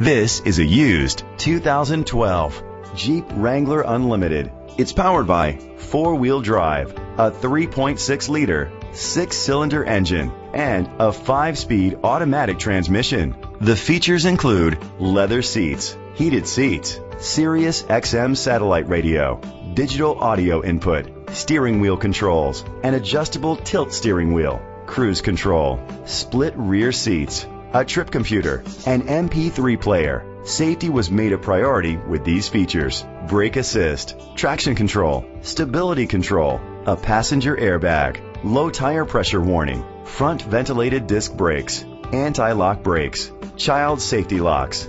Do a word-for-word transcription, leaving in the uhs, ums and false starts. This is a used two thousand twelve Jeep Wrangler Unlimited. It's powered by four-wheel drive, a three point six liter, six-cylinder engine, and a five-speed automatic transmission. The features include leather seats, heated seats, Sirius X M satellite radio, digital audio input, steering wheel controls, an adjustable tilt steering wheel, cruise control, split rear seats, a trip computer, an M P three player. Safety was made a priority with these features: brake assist, traction control, stability control, a passenger airbag, low tire pressure warning, front ventilated disc brakes, anti-lock brakes, child safety locks.